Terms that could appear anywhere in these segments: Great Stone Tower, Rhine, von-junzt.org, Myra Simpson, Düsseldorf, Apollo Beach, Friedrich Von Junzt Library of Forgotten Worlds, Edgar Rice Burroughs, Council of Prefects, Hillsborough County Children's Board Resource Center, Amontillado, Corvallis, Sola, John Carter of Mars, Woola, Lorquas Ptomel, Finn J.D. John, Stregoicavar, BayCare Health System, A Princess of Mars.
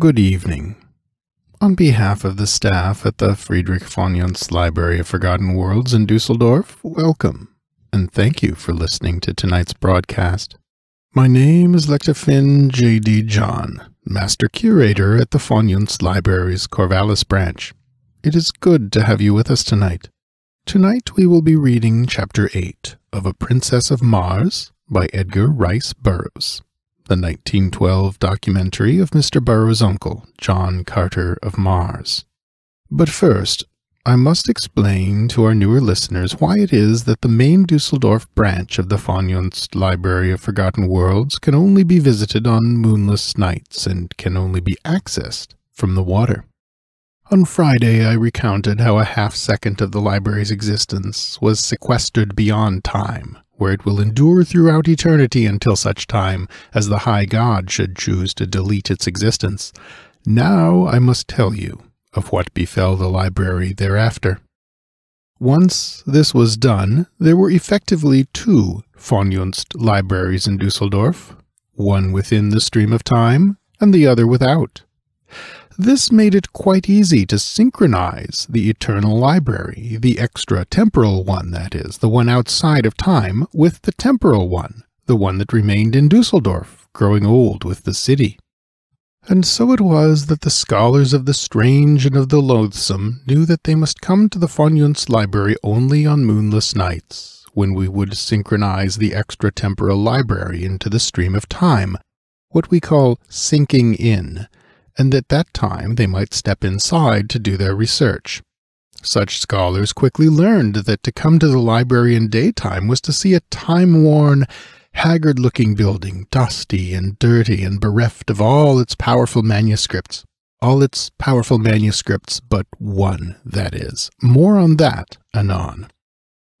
Good evening. On behalf of the staff at the Friedrich von Junzt Library of Forgotten Worlds in Dusseldorf, welcome, and thank you for listening to tonight's broadcast. My name is Lector Finn J.D. John, Master Curator at the von Junzt Library's Corvallis branch. It is good to have you with us tonight. Tonight we will be reading Chapter 8 of A Princess of Mars by Edgar Rice Burroughs, the 1912 documentary of Mr. Burroughs' uncle, John Carter of Mars. But first, I must explain to our newer listeners why it is that the main Dusseldorf branch of the von Junzt Library of Forgotten Worlds can only be visited on moonless nights and can only be accessed from the water. On Friday, I recounted how a half-second of the library's existence was sequestered beyond time, where it will endure throughout eternity until such time as the High God should choose to delete its existence. Now I must tell you of what befell the library thereafter. Once this was done, there were effectively two von Junzt libraries in Dusseldorf, one within the stream of time and the other without. This made it quite easy to synchronize the eternal library, the extra-temporal one, that is, the one outside of time, with the temporal one, the one that remained in Dusseldorf, growing old with the city. And so it was that the scholars of the strange and of the loathsome knew that they must come to the von Junzt Library only on moonless nights, when we would synchronize the extra-temporal library into the stream of time, what we call sinking in, and at that time they might step inside to do their research. Such scholars quickly learned that to come to the library in daytime was to see a time-worn, haggard-looking building, dusty and dirty and bereft of all its powerful manuscripts. All its powerful manuscripts but one, that is. More on that anon.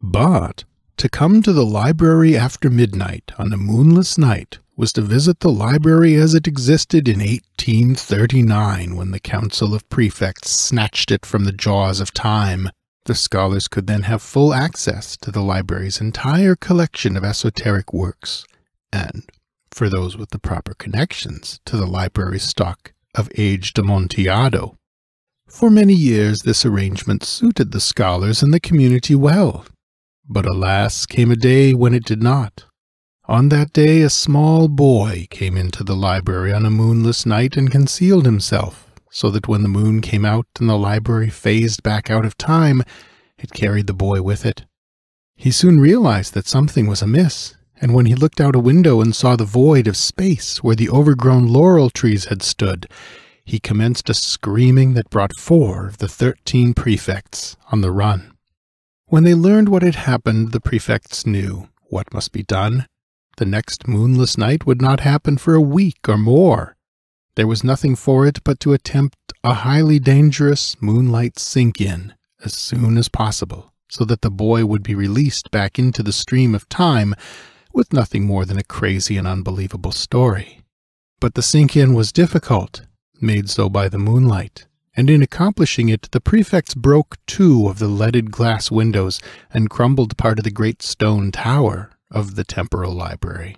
But to come to the library after midnight on a moonless night was to visit the library as it existed in 1839, when the Council of Prefects snatched it from the jaws of time. The scholars could then have full access to the library's entire collection of esoteric works, and, for those with the proper connections, to the library's stock of aged Amontillado. For many years this arrangement suited the scholars and the community well, but alas came a day when it did not. On that day a small boy came into the library on a moonless night and concealed himself, so that when the moon came out and the library phased back out of time, it carried the boy with it. He soon realized that something was amiss, and when he looked out a window and saw the void of space where the overgrown laurel trees had stood, he commenced a screaming that brought 4 of the 13 prefects on the run. When they learned what had happened, the prefects knew what must be done. The next moonless night would not happen for a week or more. There was nothing for it but to attempt a highly dangerous moonlight sink-in as soon as possible, so that the boy would be released back into the stream of time with nothing more than a crazy and unbelievable story. But the sink-in was difficult, made so by the moonlight, and in accomplishing it the prefects broke 2 of the leaded glass windows and crumbled part of the great stone tower of the temporal library.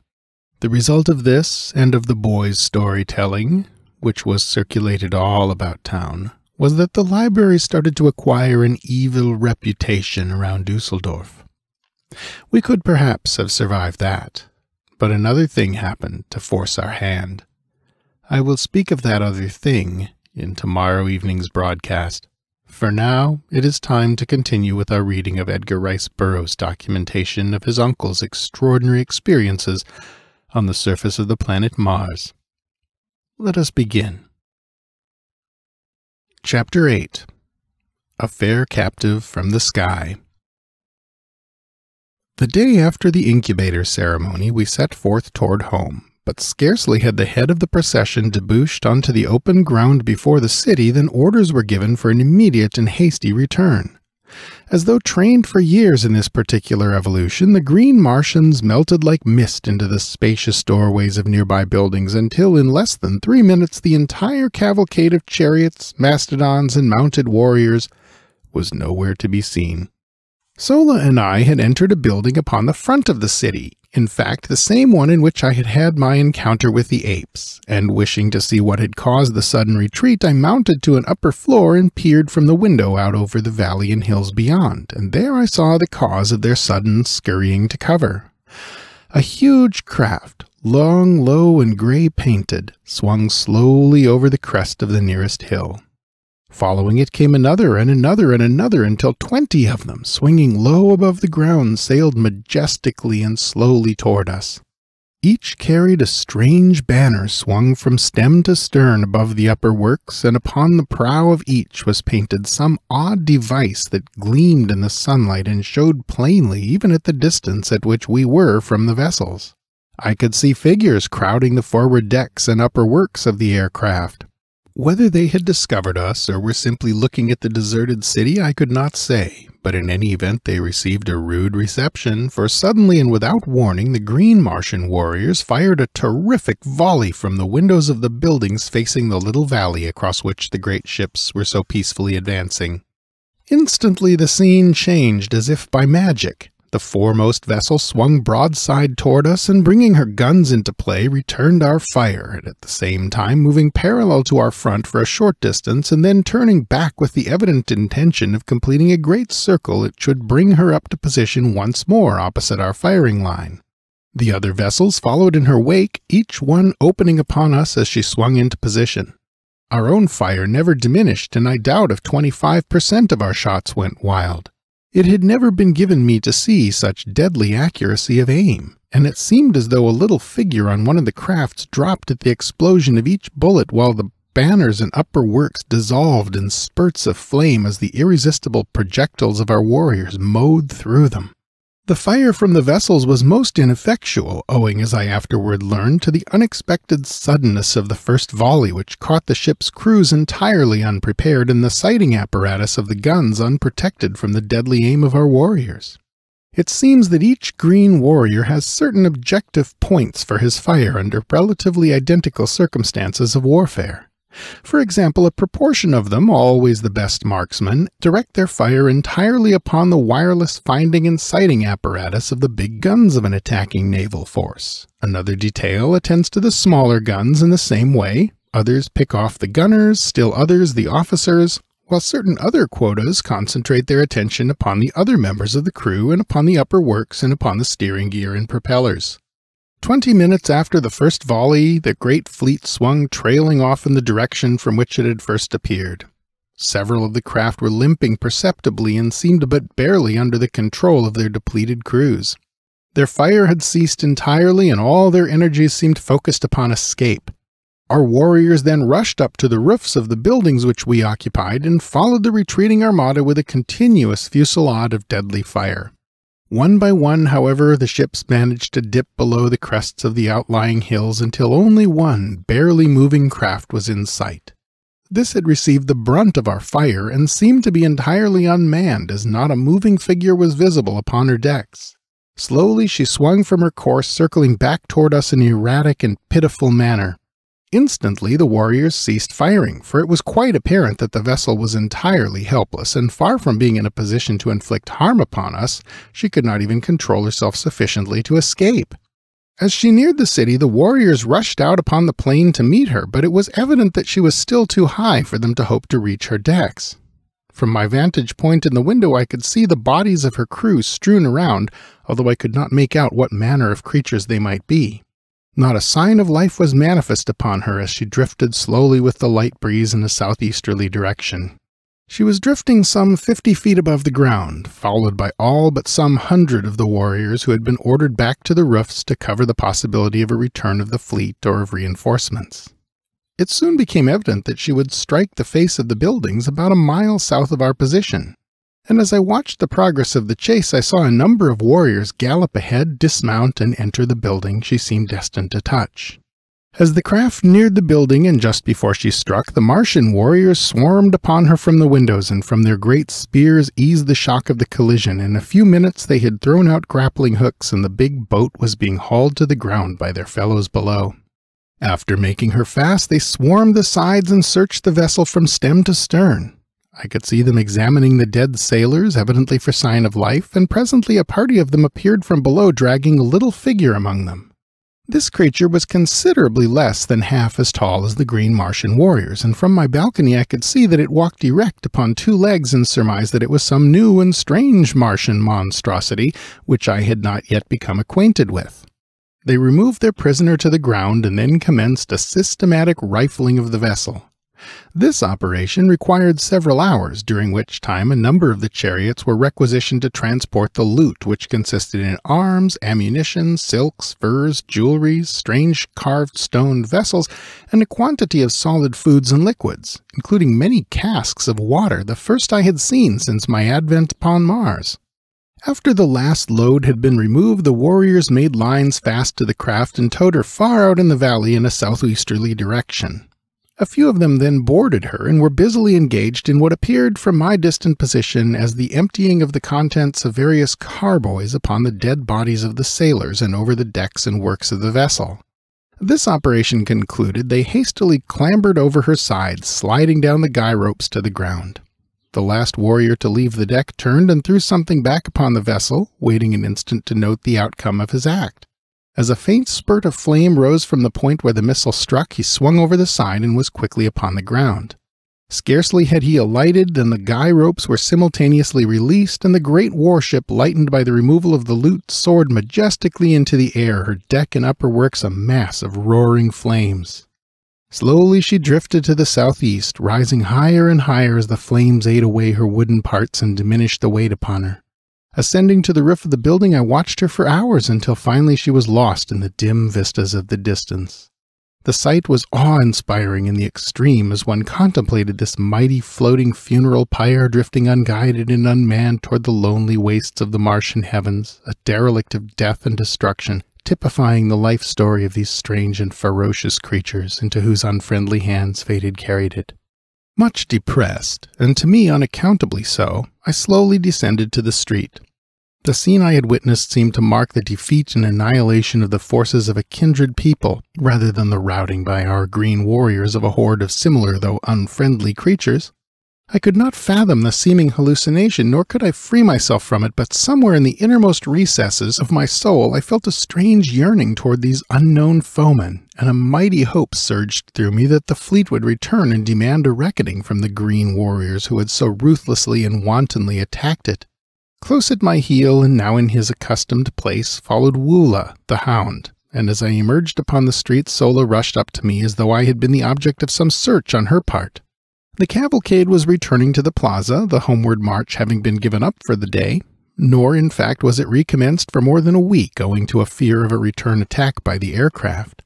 The result of this, and of the boy's storytelling, which was circulated all about town, was that the library started to acquire an evil reputation around Dusseldorf. We could perhaps have survived that, but another thing happened to force our hand. I will speak of that other thing in tomorrow evening's broadcast. For now, it is time to continue with our reading of Edgar Rice Burroughs' documentation of his uncle's extraordinary experiences on the surface of the planet Mars. Let us begin. Chapter 8. A Fair Captive from the Sky. The day after the incubator ceremony, we set forth toward home. But scarcely had the head of the procession debouched onto the open ground before the city than orders were given for an immediate and hasty return. As though trained for years in this particular evolution, the green Martians melted like mist into the spacious doorways of nearby buildings until in less than 3 minutes the entire cavalcade of chariots, mastodons, and mounted warriors was nowhere to be seen. Sola and I had entered a building upon the front of the city, in fact, the same one in which I had had my encounter with the apes, and wishing to see what had caused the sudden retreat, I mounted to an upper floor and peered from the window out over the valley and hills beyond, and there I saw the cause of their sudden scurrying to cover. A huge craft, long, low, and gray-painted, swung slowly over the crest of the nearest hill. Following it came another and another and another, until 20 of them, swinging low above the ground, sailed majestically and slowly toward us. Each carried a strange banner swung from stem to stern above the upper works, and upon the prow of each was painted some odd device that gleamed in the sunlight and showed plainly even at the distance at which we were from the vessels. I could see figures crowding the forward decks and upper works of the aircraft. Whether they had discovered us or were simply looking at the deserted city I could not say, but in any event they received a rude reception, for suddenly and without warning the green Martian warriors fired a terrific volley from the windows of the buildings facing the little valley across which the great ships were so peacefully advancing. Instantly the scene changed as if by magic. The foremost vessel swung broadside toward us, and bringing her guns into play, returned our fire, and at the same time moving parallel to our front for a short distance, and then turning back with the evident intention of completing a great circle that should bring her up to position once more opposite our firing line. The other vessels followed in her wake, each one opening upon us as she swung into position. Our own fire never diminished, and I doubt if 25% of our shots went wild. It had never been given me to see such deadly accuracy of aim, and it seemed as though a little figure on one of the crafts dropped at the explosion of each bullet, while the banners and upper works dissolved in spurts of flame as the irresistible projectiles of our warriors mowed through them. The fire from the vessels was most ineffectual, owing, as I afterward learned, to the unexpected suddenness of the first volley, which caught the ship's crews entirely unprepared, and the sighting apparatus of the guns unprotected from the deadly aim of our warriors. It seems that each green warrior has certain objective points for his fire under relatively identical circumstances of warfare. For example, a proportion of them, always the best marksmen, direct their fire entirely upon the wireless finding and sighting apparatus of the big guns of an attacking naval force. Another detail attends to the smaller guns in the same way. Others pick off the gunners, still others the officers, while certain other quotas concentrate their attention upon the other members of the crew and upon the upper works and upon the steering gear and propellers. 20 minutes after the first volley, the great fleet swung trailing off in the direction from which it had first appeared. Several of the craft were limping perceptibly and seemed but barely under the control of their depleted crews. Their fire had ceased entirely, and all their energies seemed focused upon escape. Our warriors then rushed up to the roofs of the buildings which we occupied, and followed the retreating armada with a continuous fusillade of deadly fire. One by one, however, the ships managed to dip below the crests of the outlying hills until only one barely moving craft was in sight. This had received the brunt of our fire and seemed to be entirely unmanned, as not a moving figure was visible upon her decks. Slowly she swung from her course, circling back toward us in an erratic and pitiful manner. Instantly the warriors ceased firing, for it was quite apparent that the vessel was entirely helpless, and far from being in a position to inflict harm upon us, she could not even control herself sufficiently to escape. As she neared the city, the warriors rushed out upon the plain to meet her, but it was evident that she was still too high for them to hope to reach her decks. From my vantage point in the window I could see the bodies of her crew strewn around, although I could not make out what manner of creatures they might be. Not a sign of life was manifest upon her as she drifted slowly with the light breeze in a southeasterly direction. She was drifting some 50 feet above the ground, followed by all but some 100 of the warriors who had been ordered back to the roofs to cover the possibility of a return of the fleet or of reinforcements. It soon became evident that she would strike the face of the buildings about a mile south of our position, and as I watched the progress of the chase I saw a number of warriors gallop ahead, dismount, and enter the building she seemed destined to touch. As the craft neared the building, and just before she struck, the Martian warriors swarmed upon her from the windows, and from their great spears eased the shock of the collision. In a few minutes they had thrown out grappling hooks, and the big boat was being hauled to the ground by their fellows below. After making her fast, they swarmed the sides and searched the vessel from stem to stern. I could see them examining the dead sailors, evidently for sign of life, and presently a party of them appeared from below dragging a little figure among them. This creature was considerably less than half as tall as the green Martian warriors, and from my balcony I could see that it walked erect upon two legs and surmised that it was some new and strange Martian monstrosity, which I had not yet become acquainted with. They removed their prisoner to the ground and then commenced a systematic rifling of the vessel. This operation required several hours, during which time a number of the chariots were requisitioned to transport the loot, which consisted in arms, ammunition, silks, furs, jewelry, strange carved stone vessels, and a quantity of solid foods and liquids, including many casks of water, the first I had seen since my advent upon Mars. After the last load had been removed, the warriors made lines fast to the craft and towed her far out in the valley in a southeasterly direction. A few of them then boarded her and were busily engaged in what appeared from my distant position as the emptying of the contents of various carboys upon the dead bodies of the sailors and over the decks and works of the vessel. This operation concluded, they hastily clambered over her sides, sliding down the guy ropes to the ground. The last warrior to leave the deck turned and threw something back upon the vessel, waiting an instant to note the outcome of his act. As a faint spurt of flame rose from the point where the missile struck, he swung over the side and was quickly upon the ground. Scarcely had he alighted than the guy ropes were simultaneously released, and the great warship, lightened by the removal of the loot, soared majestically into the air, her deck and upper works a mass of roaring flames. Slowly she drifted to the southeast, rising higher and higher as the flames ate away her wooden parts and diminished the weight upon her. Ascending to the roof of the building, I watched her for hours until finally she was lost in the dim vistas of the distance. The sight was awe-inspiring in the extreme as one contemplated this mighty floating funeral pyre drifting unguided and unmanned toward the lonely wastes of the Martian heavens, a derelict of death and destruction, typifying the life story of these strange and ferocious creatures into whose unfriendly hands fate had carried it. Much depressed, and to me unaccountably so, I slowly descended to the street. The scene I had witnessed seemed to mark the defeat and annihilation of the forces of a kindred people, rather than the routing by our green warriors of a horde of similar though unfriendly creatures. I could not fathom the seeming hallucination, nor could I free myself from it, but somewhere in the innermost recesses of my soul I felt a strange yearning toward these unknown foemen, and a mighty hope surged through me that the fleet would return and demand a reckoning from the green warriors who had so ruthlessly and wantonly attacked it. Close at my heel, and now in his accustomed place, followed Woola, the hound, and as I emerged upon the street, Sola rushed up to me as though I had been the object of some search on her part. The cavalcade was returning to the plaza, the homeward march having been given up for the day, nor in fact was it recommenced for more than a week owing to a fear of a return attack by the aircraft.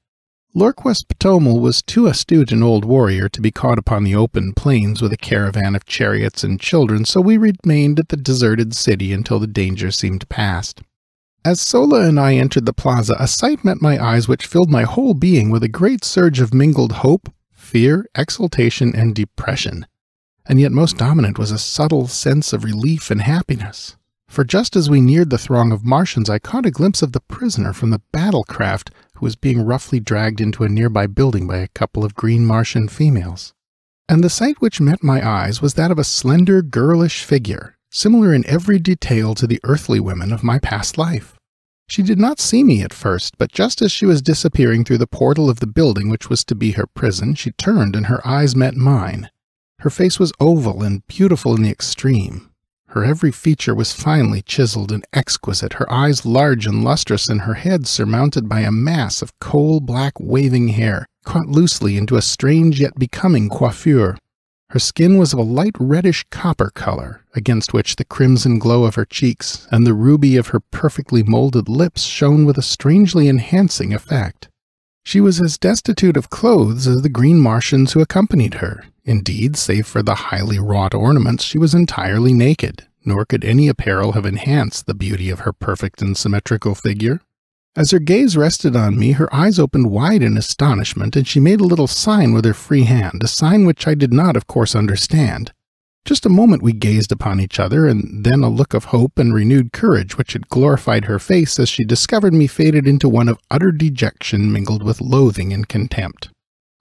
Lorquas Ptomel was too astute an old warrior to be caught upon the open plains with a caravan of chariots and children, so we remained at the deserted city until the danger seemed past. As Sola and I entered the plaza, a sight met my eyes which filled my whole being with a great surge of mingled hope, fear, exultation, and depression, and yet most dominant was a subtle sense of relief and happiness. For just as we neared the throng of Martians, I caught a glimpse of the prisoner from the battlecraft who was being roughly dragged into a nearby building by a couple of green Martian females. And the sight which met my eyes was that of a slender, girlish figure, similar in every detail to the earthly women of my past life. She did not see me at first, but just as she was disappearing through the portal of the building which was to be her prison, she turned and her eyes met mine. Her face was oval and beautiful in the extreme. Her every feature was finely chiseled and exquisite, her eyes large and lustrous, and her head surmounted by a mass of coal-black waving hair, caught loosely into a strange yet becoming coiffure. Her skin was of a light reddish copper color, against which the crimson glow of her cheeks and the ruby of her perfectly molded lips shone with a strangely enhancing effect. She was as destitute of clothes as the green Martians who accompanied her. Indeed, save for the highly wrought ornaments, she was entirely naked, nor could any apparel have enhanced the beauty of her perfect and symmetrical figure. As her gaze rested on me, her eyes opened wide in astonishment, and she made a little sign with her free hand, a sign which I did not, of course, understand. Just a moment we gazed upon each other, and then a look of hope and renewed courage, which had glorified her face as she discovered me, faded into one of utter dejection mingled with loathing and contempt.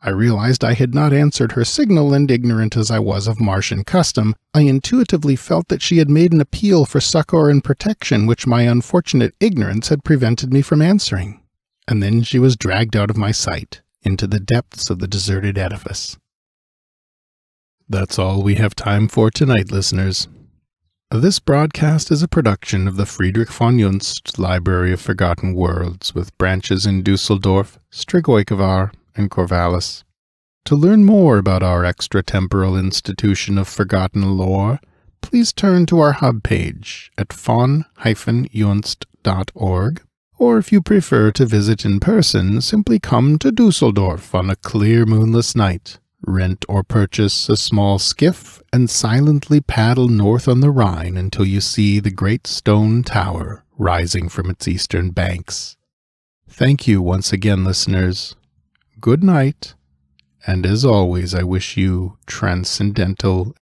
I realized I had not answered her signal, and ignorant as I was of Martian custom, I intuitively felt that she had made an appeal for succor and protection which my unfortunate ignorance had prevented me from answering. And then she was dragged out of my sight, into the depths of the deserted edifice. That's all we have time for tonight, listeners. This broadcast is a production of the Friedrich von Junzt Library of Forgotten Worlds, with branches in Dusseldorf, Stregoicavar, and Corvallis. To learn more about our extratemporal institution of forgotten lore, please turn to our hub page at von-junzt.org, or if you prefer to visit in person, simply come to Dusseldorf on a clear moonless night, rent or purchase a small skiff, and silently paddle north on the Rhine until you see the great stone tower rising from its eastern banks. Thank you once again, listeners. Good night, and as always, I wish you transcendental